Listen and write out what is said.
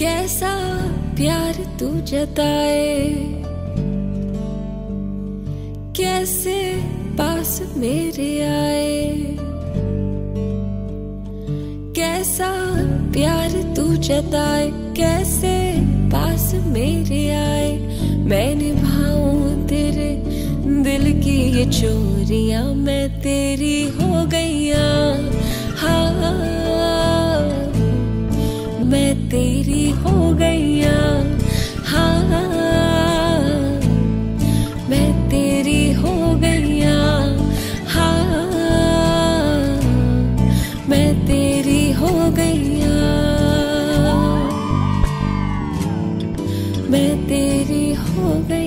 कैसा प्यार तू जताए, कैसे पास मेरे आए, कैसा प्यार तू जताए, कैसे पास मेरे आए। मैं निभाऊं तेरे दिल की ये चोरियां, मैं तेरी हो गईया, हाँ मैं तेरी हो गईया, हाँ मैं तेरी हो गईया, हाँ मैं तेरी हो गईया, मैं तेरी हो गई।